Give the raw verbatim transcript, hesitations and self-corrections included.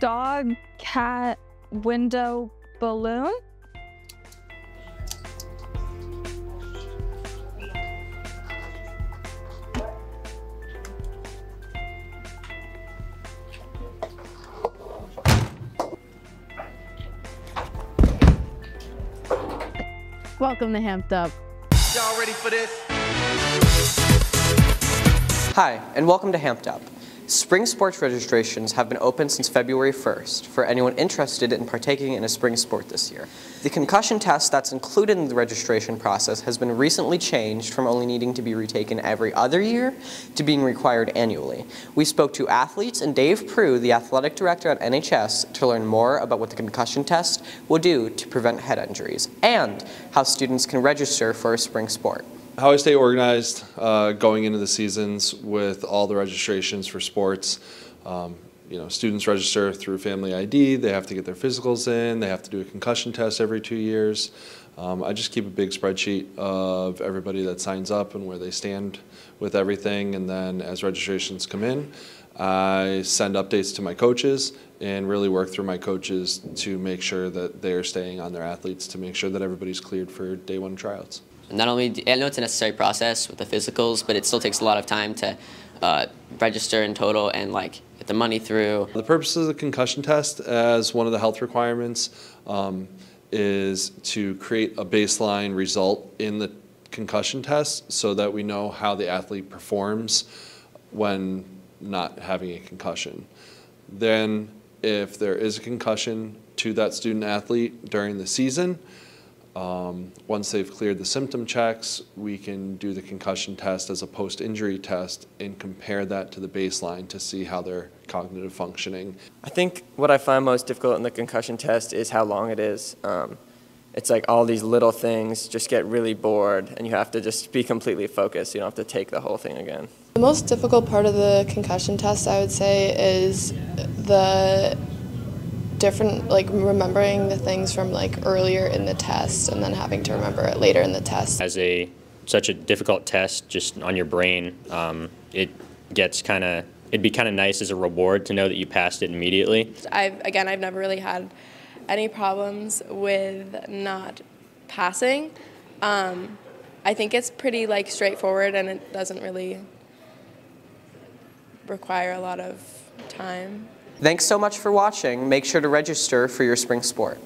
dog, cat, window, balloon. Welcome to Hamped Up. Y'all ready for this? Hi, and welcome to Hamped Up. Spring sports registrations have been open since February first for anyone interested in partaking in a spring sport this year. The concussion test that's included in the registration process has been recently changed from only needing to be retaken every other year to being required annually. We spoke to athletes and Dave Proulx, the athletic director at N H S, to learn more about what the concussion test will do to prevent head injuries and how students can register for a spring sport. How I stay organized uh, going into the seasons with all the registrations for sports. Um, you know, students register through Family I D, they have to get their physicals in, they have to do a concussion test every two years. Um, I just keep a big spreadsheet of everybody that signs up and where they stand with everything, and then as registrations come in, I send updates to my coaches and really work through my coaches to make sure that they're staying on their athletes to make sure that everybody's cleared for day one tryouts. Not only, I know it's a necessary process with the physicals, but it still takes a lot of time to uh, register in total and like get the money through. The purpose of the concussion test as one of the health requirements um, is to create a baseline result in the concussion test so that we know how the athlete performs when not having a concussion. Then if there is a concussion to that student athlete during the season, Um, once they've cleared the symptom checks, we can do the concussion test as a post-injury test and compare that to the baseline to see how they're cognitive functioning. I think what I find most difficult in the concussion test is how long it is. Um, it's like all these little things just get really bored and you have to just be completely focused. You don't have to take the whole thing again. The most difficult part of the concussion test, I would say, is the different, like remembering the things from like earlier in the test and then having to remember it later in the test. As a such a difficult test just on your brain, um, it gets kind of, it'd be kind of nice as a reward to know that you passed it immediately. I've again I've never really had any problems with not passing. Um, I think it's pretty like straightforward and it doesn't really require a lot of time. Thanks so much for watching. Make sure to register for your spring sport.